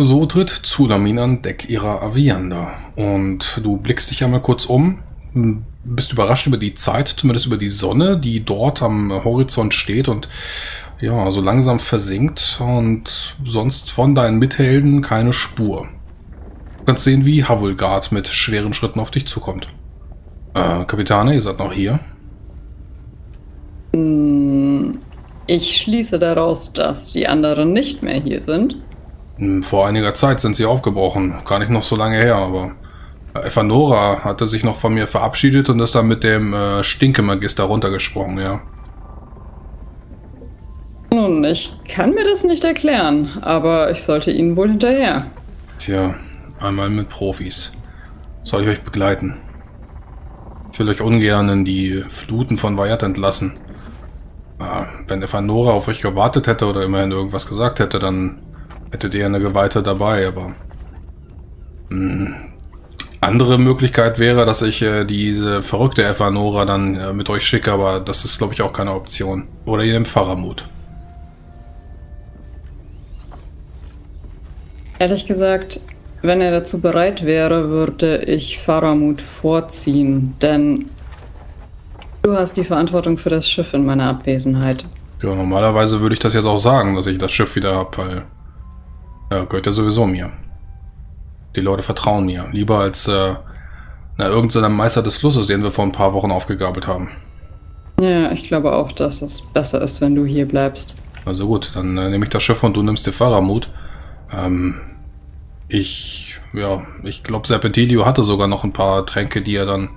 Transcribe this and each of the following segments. So tritt Zulamin an Deck ihrer Avianda und du blickst dich einmal kurz um, bist überrascht über die Zeit, zumindest über die Sonne, die dort am Horizont steht und ja, so langsam versinkt und sonst von deinen Mithelden keine Spur. Du kannst sehen, wie Havulgard mit schweren Schritten auf dich zukommt. Kapitane, ihr seid noch hier? Ich schließe daraus, dass die anderen nicht mehr hier sind. Vor einiger Zeit sind sie aufgebrochen. Gar nicht noch so lange her, aber Evanora hatte sich noch von mir verabschiedet und ist dann mit dem Stinkemagister runtergesprungen, ja. Nun, ich kann mir das nicht erklären, aber ich sollte ihnen wohl hinterher. Tja, einmal mit Profis. Soll ich euch begleiten? Ich will euch ungern in die Fluten von Wahjad entlassen. Wenn Evanora auf euch gewartet hätte oder immerhin irgendwas gesagt hätte, dann hättet ihr eine Geweihte dabei, aber... Andere Möglichkeit wäre, dass ich diese verrückte Evanora dann mit euch schicke, aber das ist, glaube ich, auch keine Option. Oder ihr nehmt Fahrermut. Ehrlich gesagt, wenn er dazu bereit wäre, würde ich Fahrermut vorziehen, denn du hast die Verantwortung für das Schiff in meiner Abwesenheit. Ja, normalerweise würde ich das jetzt auch sagen, dass ich das Schiff wieder habe, weil gehört ja sowieso mir. Die Leute vertrauen mir. Lieber als irgendeinem Meister des Flusses, den wir vor ein paar Wochen aufgegabelt haben. Ja, ich glaube auch, dass es besser ist, wenn du hier bleibst. Also gut, dann nehme ich das Schiff und du nimmst dir Fahrermut. Ich glaube, Serpentilio hatte sogar noch ein paar Tränke, die er dann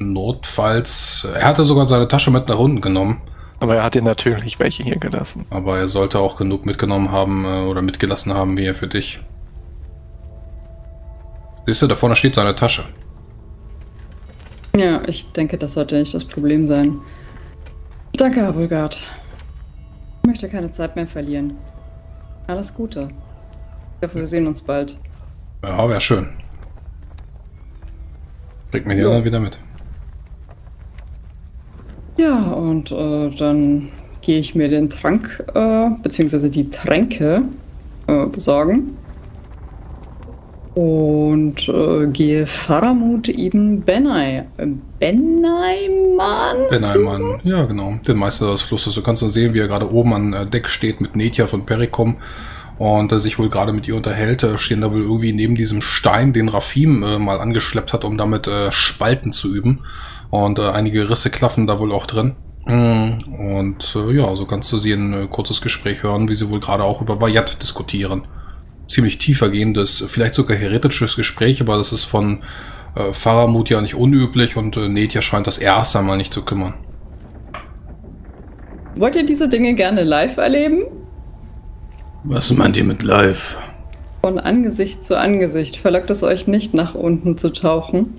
notfalls... Er hatte sogar seine Tasche mit nach unten genommen. Aber er hat dir natürlich welche hier gelassen. Aber er sollte auch genug mitgenommen haben oder mitgelassen haben, wie er für dich... Siehst du, da vorne steht seine Tasche. Ja, ich denke, das sollte nicht das Problem sein. Danke, Herr Vulgard. Ich möchte keine Zeit mehr verlieren. Alles Gute. Ich hoffe, wir sehen uns bald. Ja, wäre schön. Bringt mir die anderen wieder mit. Ja, und dann gehe ich mir den Trank, beziehungsweise die Tränke besorgen. Und gehe Fahrermut eben Benaiman, ja genau, den Meister des Flusses. Du kannst dann sehen, wie er gerade oben an Deck steht mit Nedja von Perikom und sich wohl gerade mit ihr unterhält. Stehen da wohl irgendwie neben diesem Stein, den Rafim mal angeschleppt hat, um damit Spalten zu üben. Und einige Risse klaffen da wohl auch drin. Und ja, so kannst du sie ein kurzes Gespräch hören, wie sie wohl gerade auch über Wahjad diskutieren. Ziemlich tiefergehendes, vielleicht sogar heretisches Gespräch, aber das ist von Fahrermut ja nicht unüblich und Nedja scheint das erst einmal nicht zu kümmern. Wollt ihr diese Dinge gerne live erleben? Was meint ihr mit live? Von Angesicht zu Angesicht. Verlockt es euch nicht, nach unten zu tauchen?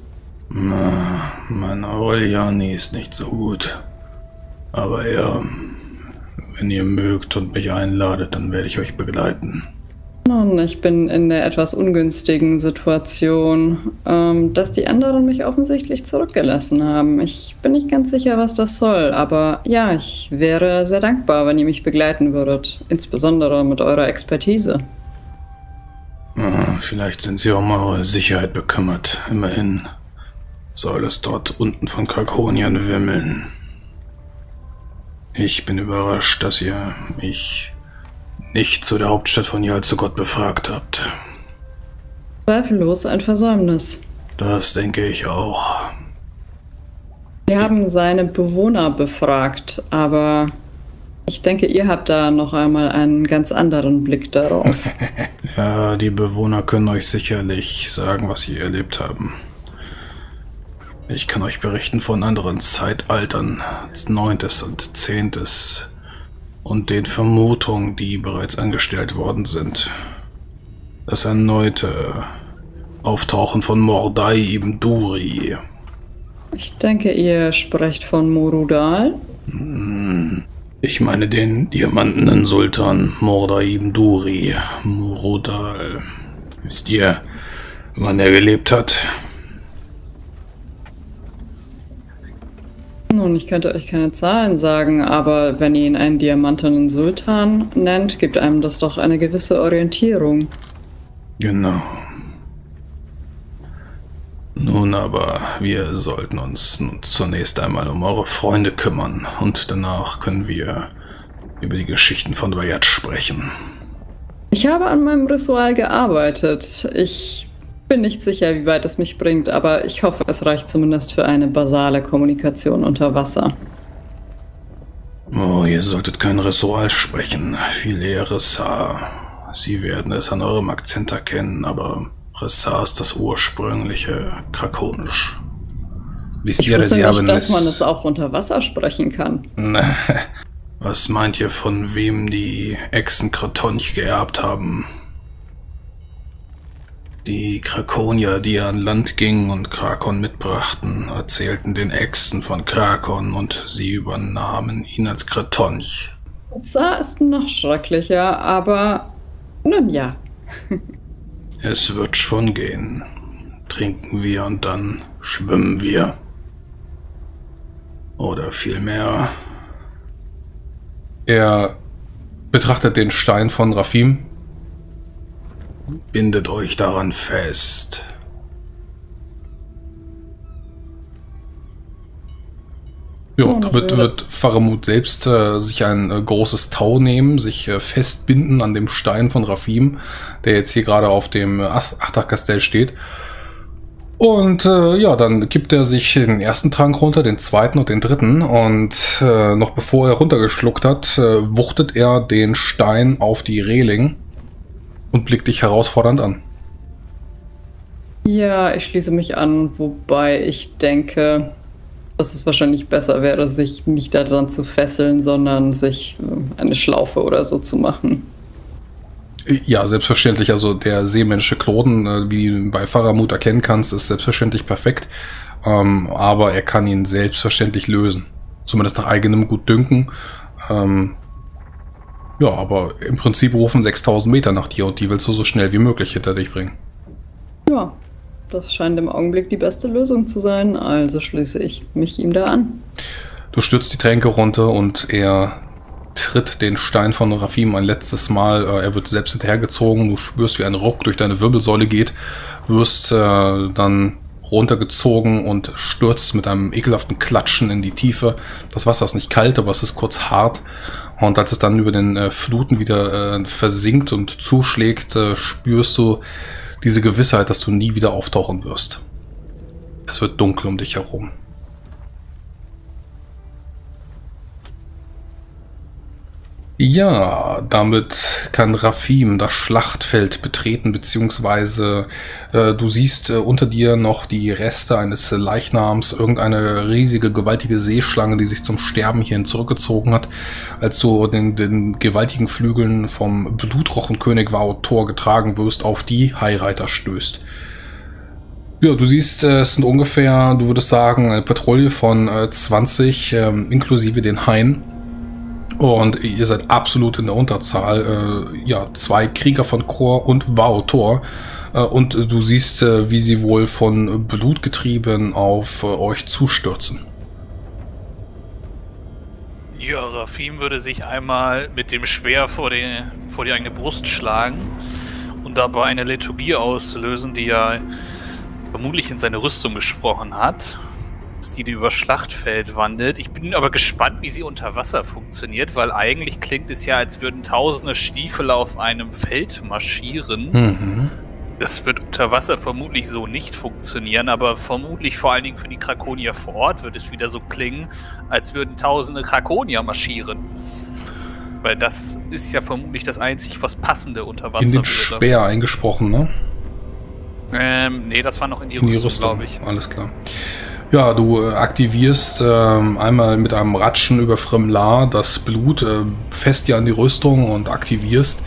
Na, mein Aureliani ist nicht so gut. Aber ja, wenn ihr mögt und mich einladet, dann werde ich euch begleiten. Nun, ich bin in der etwas ungünstigen Situation, dass die anderen mich offensichtlich zurückgelassen haben. Ich bin nicht ganz sicher, was das soll, aber ja, ich wäre sehr dankbar, wenn ihr mich begleiten würdet, insbesondere mit eurer Expertise. Vielleicht sind sie um eure Sicherheit bekümmert. Immerhin soll es dort unten von Krakonien wimmeln. Ich bin überrascht, dass ihr mich... nicht zu der Hauptstadt von Yal-Zoggot befragt habt. Zweifellos ein Versäumnis. Das denke ich auch. Wir haben seine Bewohner befragt, aber ich denke, ihr habt da noch einmal einen ganz anderen Blick darauf. Ja, die Bewohner können euch sicherlich sagen, was sie erlebt haben. Ich kann euch berichten von anderen Zeitaltern, 9. und 10. und den Vermutungen, die bereits angestellt worden sind. Das erneute Auftauchen von Mordai ibn Duri. Ich denke, ihr sprecht von Murudal. Ich meine den diamantenen Sultan Mordai ibn Duri. Murudal. Wisst ihr, wann er gelebt hat? und ich könnte euch keine Zahlen sagen, aber wenn ihr ihn einen diamantenen Sultan nennt, gibt einem das doch eine gewisse Orientierung. Genau. Nun aber, wir sollten uns zunächst einmal um eure Freunde kümmern und danach können wir über die Geschichten von Wahjad sprechen. Ich habe an meinem Rissual gearbeitet. Ich bin nicht sicher, wie weit es mich bringt, aber ich hoffe, es reicht zumindest für eine basale Kommunikation unter Wasser. Oh, ihr solltet kein Rissual sprechen. Viel Ressar. Sie werden es an eurem Akzent erkennen, aber Ressar ist das ursprüngliche Krakonisch. Wisst ihr, dass man es auch unter Wasser sprechen kann? Was meint ihr, von wem die Echsen Kretonch geerbt haben? Die Krakonier, die an Land gingen und Krakon mitbrachten, erzählten den Echsen von Krakon und sie übernahmen ihn als Kretonch. Ressar ist noch schrecklicher, aber nun ja. Es wird schon gehen. Trinken wir und dann schwimmen wir. Oder vielmehr... Er betrachtet den Stein von Rafim. Bindet euch daran fest. Ja, damit wird Fahrermut selbst sich ein großes Tau nehmen, sich festbinden an dem Stein von Rafim, der jetzt hier gerade auf dem Achterkastell steht. Und ja, dann gibt er sich den ersten Trank runter, den zweiten und den dritten. Und noch bevor er runtergeschluckt hat, wuchtet er den Stein auf die Reling und blickt dich herausfordernd an. Ja, ich schließe mich an, wobei ich denke, dass es wahrscheinlich besser wäre, sich nicht daran zu fesseln, sondern sich eine Schlaufe oder so zu machen. Ja, selbstverständlich. Also der seemännische Kloden, wie du bei Fahrermut erkennen kannst, ist selbstverständlich perfekt. Aber er kann ihn selbstverständlich lösen. Zumindest nach eigenem Gutdünken. Ja, aber im Prinzip rufen 6000 Meter nach dir und die willst du so schnell wie möglich hinter dich bringen. Ja, das scheint im Augenblick die beste Lösung zu sein. Also schließe ich mich ihm da an. Du stürzt die Tränke runter und er... tritt den Stein von Rafim ein letztes Mal. Er wird selbst hinterhergezogen. Du spürst, wie ein Ruck durch deine Wirbelsäule geht. Wirst dann runtergezogen und stürzt mit einem ekelhaften Klatschen in die Tiefe. Das Wasser ist nicht kalt, aber es ist kurz hart. Und als es dann über den Fluten wieder versinkt und zuschlägt, spürst du diese Gewissheit, dass du nie wieder auftauchen wirst. Es wird dunkel um dich herum. Ja, damit kann Rafim das Schlachtfeld betreten, beziehungsweise du siehst unter dir noch die Reste eines Leichnams, irgendeine riesige, gewaltige Seeschlange, die sich zum Sterben hierhin zurückgezogen hat, als du den gewaltigen Flügeln vom Blutrochenkönig Vaotorr getragen wirst, auf die Haireiter stößt. Ja, du siehst, es sind ungefähr, du würdest sagen, eine Patrouille von 20, inklusive den Haien. Und ihr seid absolut in der Unterzahl. Ja, zwei Krieger von Chor und Vaotorr. Und du siehst, wie sie wohl von Blut getrieben auf euch zustürzen. Ja, Rafim würde sich einmal mit dem Schwert vor die eigene Brust schlagen und dabei eine Liturgie auslösen, die er vermutlich in seine Rüstung gesprochen hat. Die über Schlachtfeld wandelt. Ich bin aber gespannt, wie sie unter Wasser funktioniert, weil eigentlich klingt es ja, als würden tausende Stiefel auf einem Feld marschieren. Mhm. Das wird unter Wasser vermutlich so nicht funktionieren, aber vermutlich vor allen Dingen für die Krakonier vor Ort wird es wieder so klingen, als würden tausende Krakonier marschieren. Weil das ist ja vermutlich das einzig was Passende unter Wasser. In den Speer eingesprochen, ne? Nee, das war noch in die Rüstung, glaube ich. Alles klar. Ja, du aktivierst einmal mit einem Ratschen über Frimlar das Blut, fest dir an die Rüstung und aktivierst,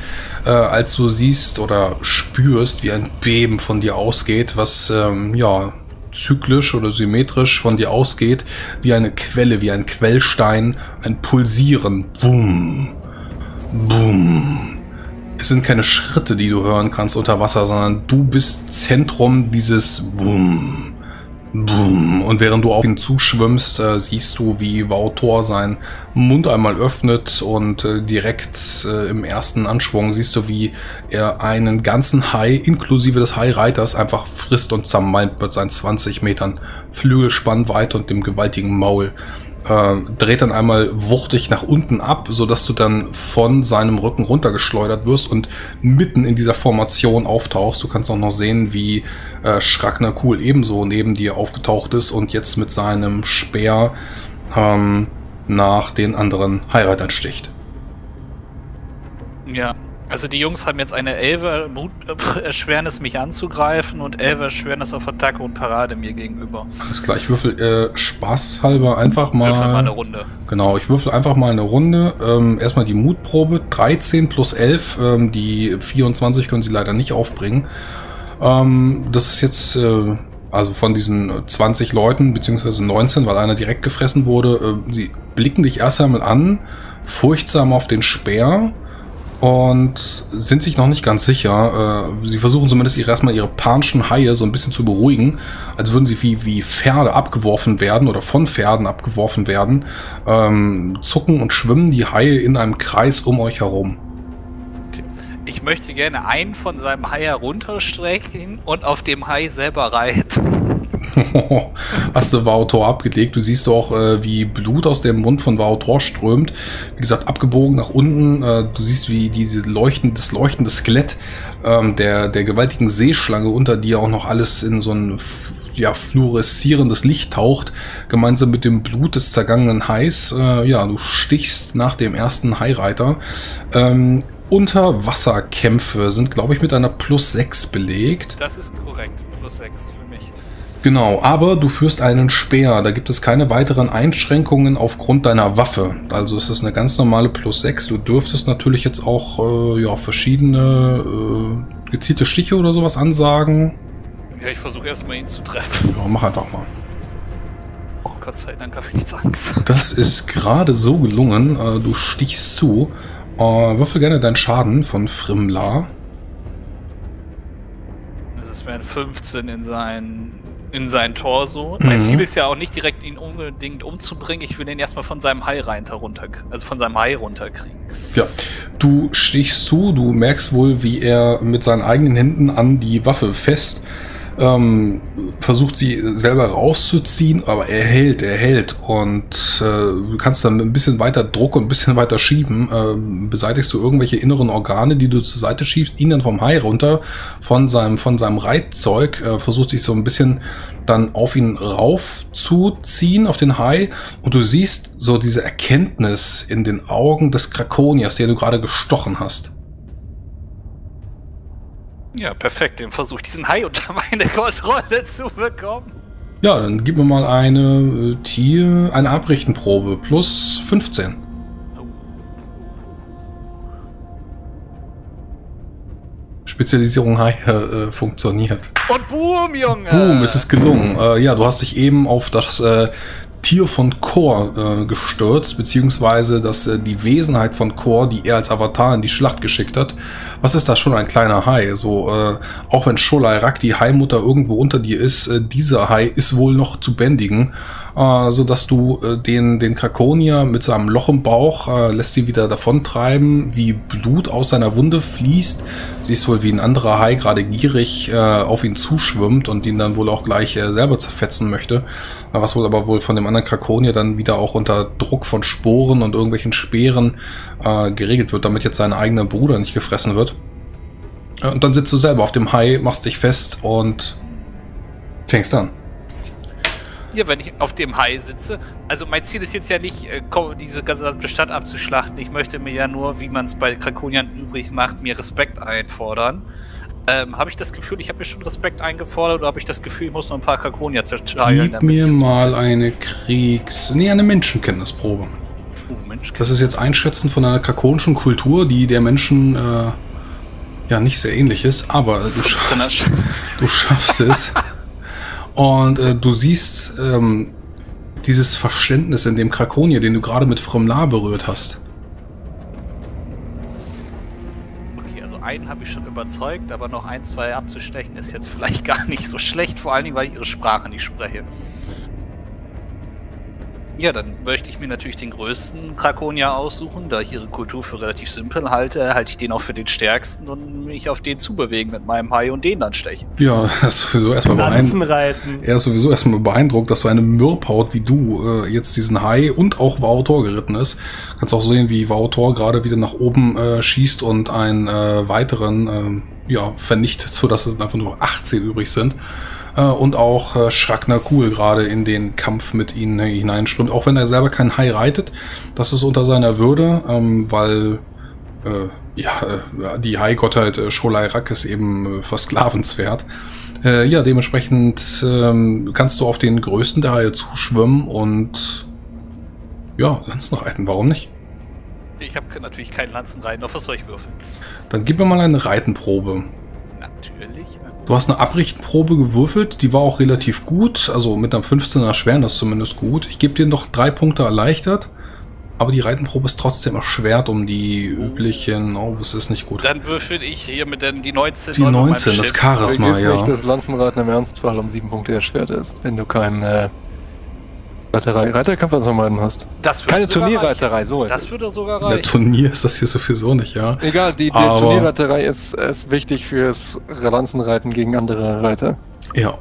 als du siehst oder spürst, wie ein Beben von dir ausgeht, was ja zyklisch oder symmetrisch von dir ausgeht, wie eine Quelle, wie ein Quellstein, ein Pulsieren. Boom, boom. Es sind keine Schritte, die du hören kannst unter Wasser, sondern du bist Zentrum dieses Boom. Und während du auf ihn zuschwimmst, siehst du, wie Vaotorr seinen Mund einmal öffnet und direkt im ersten Anschwung siehst du, wie er einen ganzen Hai, inklusive des Haireiters, einfach frisst und zermalmt mit seinen 20 Metern Flügelspannweite und dem gewaltigen Maul. Dreht dann einmal wuchtig nach unten ab, sodass du dann von seinem Rücken runtergeschleudert wirst und mitten in dieser Formation auftauchst. Du kannst auch noch sehen, wie Schraknar Kuhl ebenso neben dir aufgetaucht ist und jetzt mit seinem Speer nach den anderen Haireitern sticht. Ja, also die Jungs haben jetzt eine Elver-Erschwernis, mich anzugreifen, und Elver-Erschwernis auf Attacke und Parade mir gegenüber. Alles klar, ich würfel spaßhalber einfach mal... Würfel mal eine Runde. Genau, ich würfel einfach mal eine Runde. Erstmal die Mutprobe, 13 plus 11, die 24 können sie leider nicht aufbringen. Das ist jetzt, also von diesen 20 Leuten, beziehungsweise 19, weil einer direkt gefressen wurde, sie blicken dich erst einmal an, furchtsam auf den Speer, und sind sich noch nicht ganz sicher. Sie versuchen zumindest erstmal ihre panschen Haie so ein bisschen zu beruhigen, als würden sie wie Pferde abgeworfen werden oder von Pferden abgeworfen werden. Zucken und schwimmen die Haie in einem Kreis um euch herum. Ich möchte gerne einen von seinem Hai herunterstrecken und auf dem Hai selber reiten. Hast du Vaotorr abgelegt. Du siehst auch, wie Blut aus dem Mund von Vaotorr strömt. Wie gesagt, abgebogen nach unten. Du siehst, wie dieses leuchtende Skelett der gewaltigen Seeschlange unter dir auch noch alles in so ein fluoreszierendes Licht taucht. Gemeinsam mit dem Blut des zergangenen Hais. Ja, du stichst nach dem ersten Haireiter. Unterwasserkämpfe sind, glaube ich, mit einer +6 belegt. Das ist korrekt, +6 für mich. Genau, aber du führst einen Speer. Da gibt es keine weiteren Einschränkungen aufgrund deiner Waffe. Also es ist eine ganz normale +6. Du dürftest natürlich jetzt auch verschiedene gezielte Stiche oder sowas ansagen. Ja, ich versuche erstmal ihn zu treffen. Ja, mach einfach mal. Oh Gott sei Dank habe ich nichts Angst. Das ist gerade so gelungen. Du stichst zu. Würfel gerne deinen Schaden von Frimlar. Das wären 15 in sein Torso. Mein Ziel ist ja auch nicht direkt, ihn unbedingt umzubringen. Ich will den erstmal von seinem Hai runterkriegen. Ja, du stichst zu, du merkst wohl, wie er mit seinen eigenen Händen an die Waffe fest versucht, sie selber rauszuziehen, aber er hält und du kannst dann ein bisschen weiter Druck und ein bisschen weiter schieben, beseitigst du irgendwelche inneren Organe, die du zur Seite schiebst, ihn dann vom Hai runter, von seinem Reitzeug, versuchst dich so ein bisschen dann auf ihn raufzuziehen, auf den Hai, und du siehst so diese Erkenntnis in den Augen des Krakoniers, den du gerade gestochen hast. Ja, perfekt. Den Versuch, diesen Hai unter meine Kontrolle zu bekommen. Ja, dann gib mir mal eine Abrichtenprobe plus 15. Spezialisierung Hai funktioniert. Und boom, Junge! Boom, es ist gelungen. Ja, du hast dich eben auf das Tier von Chor gestürzt, beziehungsweise dass die Wesenheit von Chor, die er als Avatar in die Schlacht geschickt hat. Was ist das schon, ein kleiner Hai? So, auch wenn Sholayrak, die Haimutter, irgendwo unter dir ist, dieser Hai ist wohl noch zu bändigen, sodass du den Krakonier mit seinem Loch im Bauch lässt sie wieder davontreiben, wie Blut aus seiner Wunde fließt. Siehst wohl, wie ein anderer Hai gerade gierig auf ihn zuschwimmt und ihn dann wohl auch gleich selber zerfetzen möchte, was wohl von dem anderen Krakonier dann wieder auch unter Druck von Sporen und irgendwelchen Speeren geregelt wird, damit jetzt sein eigener Bruder nicht gefressen wird. Und dann sitzt du selber auf dem Hai, machst dich fest und fängst an. Ja, wenn ich auf dem Hai sitze, also mein Ziel ist jetzt ja nicht, diese ganze Stadt abzuschlachten. Ich möchte mir ja nur, wie man es bei Krakoniern übrig macht, mir Respekt einfordern. Habe ich das Gefühl, ich habe mir schon Respekt eingefordert, oder habe ich das Gefühl, ich muss noch ein paar Krakonier zerschlagen? Gib mir mal eine eine Menschenkenntnisprobe. Menschenkenntnis. Das ist jetzt Einschätzen von einer krakonischen Kultur, die der Menschen ja nicht sehr ähnlich ist, aber du schaffst es. Und du siehst dieses Verständnis in dem Krakonier, den du gerade mit Frimlar berührt hast. Also einen habe ich schon überzeugt, aber noch ein, zwei abzustechen ist jetzt vielleicht gar nicht so schlecht. Vor allen Dingen, weil ich ihre Sprache nicht spreche. Ja, dann möchte ich mir natürlich den größten Krakonier aussuchen. Da ich ihre Kultur für relativ simpel halte, halte ich den auch für den stärksten und mich auf den zubewegen mit meinem Hai und den dann stechen. Ja, er ist sowieso erstmal beeindruckt, dass so eine Mürpaut wie du jetzt diesen Hai und auch Vaotorr geritten ist. Kannst auch sehen, wie Vaotorr gerade wieder nach oben schießt und einen weiteren vernichtet, sodass es einfach nur 18 übrig sind. Und auch Schraknar Kuhl gerade in den Kampf mit ihnen hineinstürmt. Auch wenn er selber keinen Hai reitet, das ist unter seiner Würde, weil die Hai-Gottheit Sholayrak ist eben versklavenswert. Dementsprechend kannst du auf den größten der Haie zuschwimmen und ja, Lanzen reiten, warum nicht? Ich habe natürlich keinen Lanzen reiten, auf was soll ich würfeln? Dann gib mir mal eine Reitenprobe. Natürlich. Du hast eine Abrichtenprobe gewürfelt, die war auch relativ gut, also mit einem 15er schweren das ist zumindest gut. Ich gebe dir noch 3 Punkte erleichtert, aber die Reitenprobe ist trotzdem erschwert um die üblichen, es ist nicht gut. Dann würfel ich hier mit die 19. Die 19, das Charisma, ja. Ich weiß nicht, dass Lanzenreiten im Ernstfall um 7 Punkte erschwert ist, wenn du keinen Reiterkampf an vermeiden hast. Keine Turnierreiterei, so ist es. Das würde sogar reichen. Turnier ist das hier sowieso nicht, ja. Egal, die Turnierreiterei ist wichtig fürs Lanzenreiten gegen andere Reiter. Ja.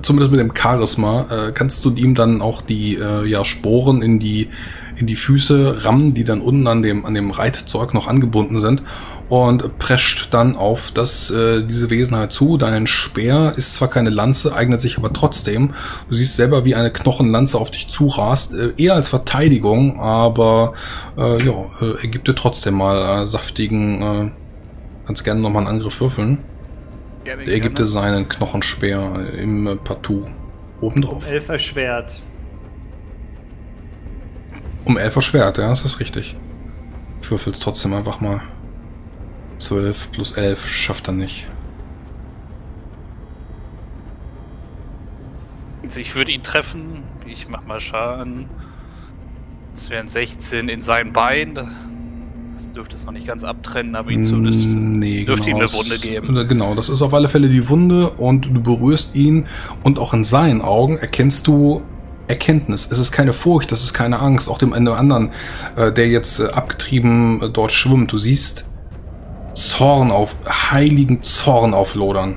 Zumindest mit dem Charisma kannst du ihm dann auch die Sporen in die Füße rammen, die dann unten an dem Reitzeug noch angebunden sind und prescht dann auf diese Wesenheit zu. Dein Speer ist zwar keine Lanze, eignet sich aber trotzdem. Du siehst selber, wie eine Knochenlanze auf dich zurast, eher als Verteidigung, aber ergibt dir trotzdem mal saftigen, ganz gerne nochmal einen Angriff würfeln. Er gibt seinen Knochenspeer im Partout obendrauf. Um 11 erschwert. Um 11 erschwert, ja, das ist richtig. Ich würfel es trotzdem einfach mal. 12 plus 11 schafft er nicht. Also ich würde ihn treffen. Ich mach mal Schaden. Das wären 16 in sein Bein. Das dürfte es noch nicht ganz abtrennen, aber ihn zumindest dürfte ihm eine Wunde geben. Genau, das ist auf alle Fälle die Wunde und du berührst ihn und auch in seinen Augen erkennst du Erkenntnis. Es ist keine Furcht, es ist keine Angst, auch dem einen oder anderen, der jetzt abgetrieben dort schwimmt. Du siehst heiligen Zorn auflodern.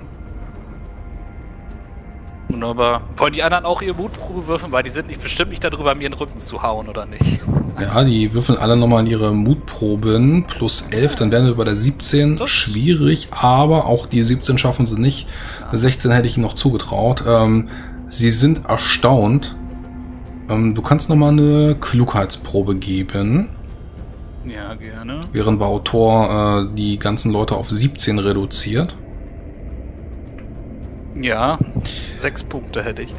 Aber wollen die anderen auch ihre Mutprobe würfeln? Weil die sind bestimmt nicht darüber, mir den Rücken zu hauen, oder nicht? Ja, die würfeln alle nochmal ihre Mutproben. Plus 11, dann wären wir bei der 17. Das? Schwierig, aber auch die 17 schaffen sie nicht. Ja. 16 hätte ich ihnen noch zugetraut. Sie sind erstaunt. Du kannst nochmal eine Klugheitsprobe geben. Ja, gerne. Während Vaotorr die ganzen Leute auf 17 reduziert. Ja, 6 Punkte hätte ich.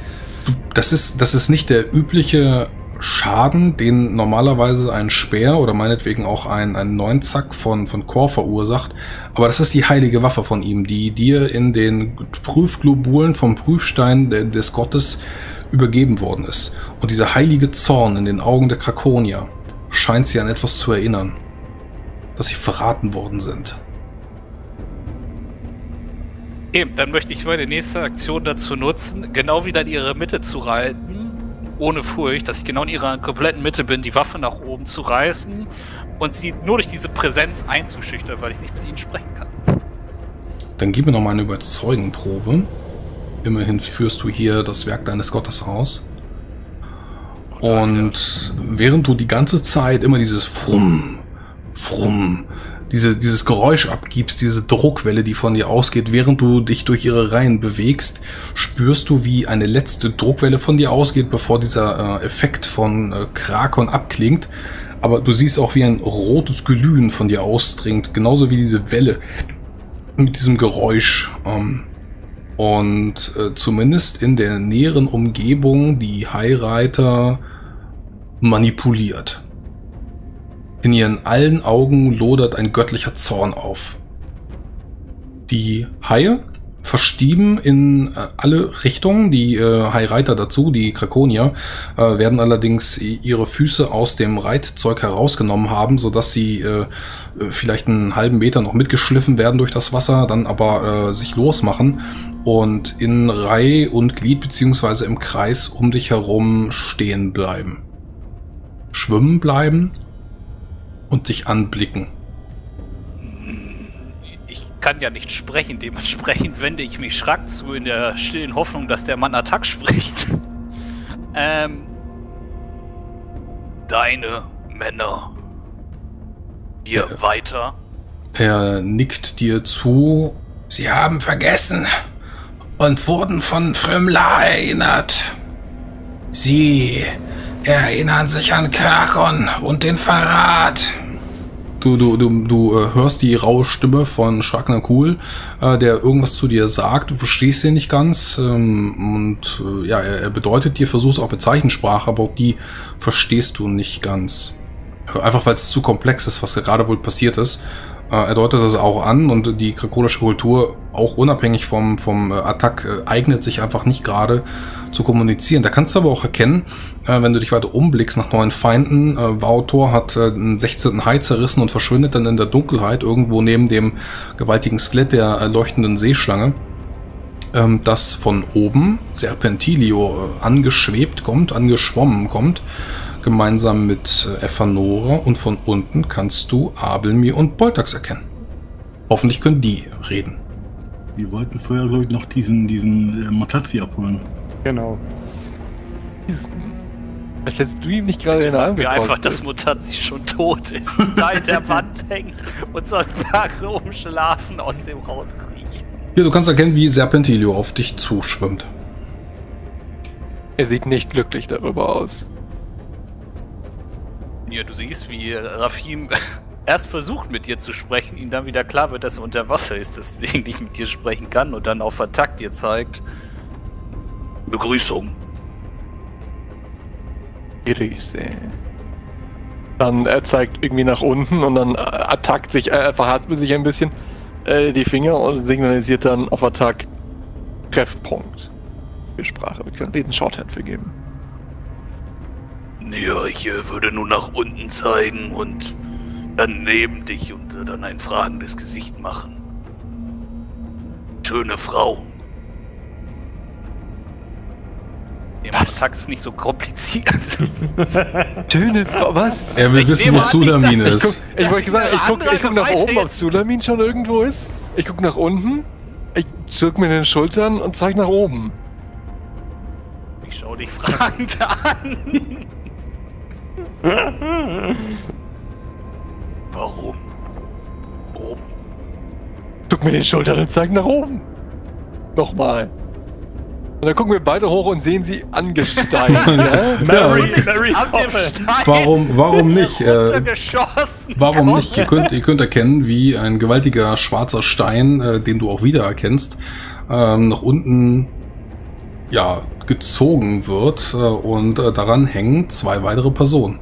Das ist nicht der übliche Schaden, den normalerweise ein Speer oder meinetwegen auch ein Neunzack von Chor verursacht. Aber das ist die heilige Waffe von ihm, die dir in den Prüfglobulen vom Prüfstein des Gottes übergeben worden ist. Und dieser heilige Zorn in den Augen der Krakonier scheint sie an etwas zu erinnern, dass sie verraten worden sind. Okay, dann möchte ich meine nächste Aktion dazu nutzen, genau wieder in ihre Mitte zu reiten, ohne Furcht, dass ich genau in ihrer kompletten Mitte bin, die Waffe nach oben zu reißen und sie nur durch diese Präsenz einzuschüchtern, weil ich nicht mit ihnen sprechen kann. Dann gib mir noch mal eine Überzeugenprobe. Immerhin führst du hier das Werk deines Gottes aus. Und während du die ganze Zeit immer dieses Frumm, Frumm, dieses Geräusch abgibst, diese Druckwelle, die von dir ausgeht, während du dich durch ihre Reihen bewegst, spürst du, wie eine letzte Druckwelle von dir ausgeht, bevor dieser Effekt von Krakon abklingt. Aber du siehst auch, wie ein rotes Glühen von dir ausdringt, genauso wie diese Welle mit diesem Geräusch. Zumindest in der näheren Umgebung die Haireiter manipuliert. In ihren allen Augen lodert ein göttlicher Zorn auf. Die Haie verstieben in alle Richtungen, die Haireiter dazu, die Krakonier, werden allerdings ihre Füße aus dem Reitzeug herausgenommen haben, sodass sie vielleicht einen halben Meter noch mitgeschliffen werden durch das Wasser, dann aber sich losmachen und in Reihe und Glied beziehungsweise im Kreis um dich herum stehen bleiben. Schwimmen bleiben und dich anblicken. Ich kann ja nicht sprechen, dementsprechend wende ich mich Schrak zu, in der stillen Hoffnung, dass der Mann Attack spricht. Deine Männer. Hier weiter. Er nickt dir zu. Sie haben vergessen und wurden von Frimlar erinnert. Sie erinnern sich an Krachon und den Verrat. Du hörst die raue Stimme von Schraknar Kuhl, der irgendwas zu dir sagt, du verstehst ihn nicht ganz und ja, er bedeutet dir, versuchst auch mit Zeichensprache, aber auch die verstehst du nicht ganz. Einfach weil es zu komplex ist, was gerade wohl passiert ist. Er deutet das auch an und die krakonische Kultur, auch unabhängig vom Attack, eignet sich einfach nicht gerade zu kommunizieren. Da kannst du aber auch erkennen, wenn du dich weiter umblickst nach neuen Feinden, Vaotorr hat einen 16. Hai zerrissen und verschwindet dann in der Dunkelheit, irgendwo neben dem gewaltigen Skelett der leuchtenden Seeschlange, das von oben Serpentilio angeschwebt kommt, angeschwommen kommt, gemeinsam mit Evanora, und von unten kannst du Abelmi und Boltax erkennen. Hoffentlich können die reden. Wir wollten vorher, glaube ich, noch diesen Mutazzi abholen. Genau. Was hättest du ihm nicht gerade in der Hand? Mir einfach, dass Mutazzi schon tot ist, da in der Wand hängt und so ein paar Schlafen aus dem Haus kriecht. Ja, du kannst erkennen, wie Serpentilio auf dich zuschwimmt. Er sieht nicht glücklich darüber aus. Ja, du siehst, wie Rafim erst versucht, mit dir zu sprechen, ihm dann wieder klar wird, dass er unter Wasser ist, deswegen nicht mit dir sprechen kann, und dann auf Attack dir zeigt. Begrüßung. Grüße. Dann er zeigt irgendwie nach unten und dann attackt sich, verhaspelt sich ein bisschen die Finger und signalisiert dann auf Attack Treffpunkt. Wir Sprache. Wir können den Shorthand vergeben. Ja, ich würde nur nach unten zeigen und dann neben dich und dann ein fragendes Gesicht machen. Schöne Frau. Im Attack ist nicht so kompliziert. Schöne Frau, was? Er will ich wissen, wo Zulamin ist. Ich wollte sagen, ich guck nach oben, ob Zulamin schon irgendwo ist. Ich guck nach unten, ich zuck mir den Schultern und zeig nach oben. Ich schau dich fragend an. Warum? Oben. Zuck mir den Schultern und zeig nach oben. Nochmal. Und dann gucken wir beide hoch und sehen sie angesteigt. Ja? Mary warum nicht? Warum nicht? Ihr könnt erkennen, wie ein gewaltiger schwarzer Stein, den du auch wieder erkennst, nach unten, ja, gezogen wird und daran hängen zwei weitere Personen.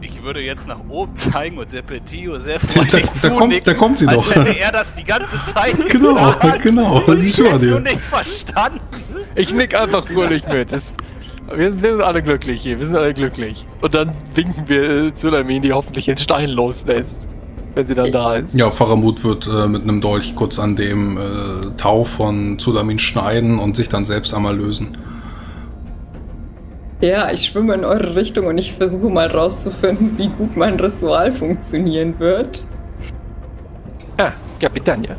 Ich würde jetzt nach oben zeigen und Serpentilio sehr freundlich zunicken. Da kommt sie doch. Hätte er das die ganze Zeit gemacht. Genau. Ich hätte so nicht verstanden. Ich nick einfach fröhlich mit. Wir sind alle glücklich hier. Wir sind alle glücklich. Und dann winken wir Zulamin, die hoffentlich den Stein loslässt, wenn sie dann da ist. Ja, Fahrermut wird mit einem Dolch kurz an dem Tau von Zulamin schneiden und sich dann selbst einmal lösen. Ja, ich schwimme in eure Richtung und ich versuche mal rauszufinden, wie gut mein Rissual funktionieren wird. Ah, Kapitän, ja.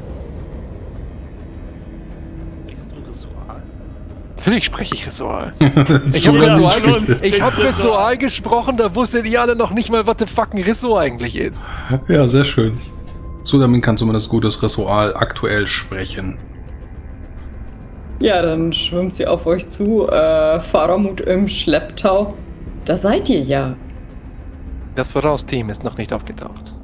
Sprichst du Rissual? Natürlich spreche ich Rissual. Ich hab Rissual gesprochen, da wusstet ihr alle noch nicht mal, was der fucking Rissual eigentlich ist. Ja, sehr schön. Zulamin kann zumindest gutes Rissual aktuell sprechen. Ja, dann schwimmt sie auf euch zu. Fahrermut im Schlepptau. Da seid ihr ja. Das Voraus-Team ist noch nicht aufgetaucht.